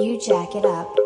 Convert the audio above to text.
You jack it up.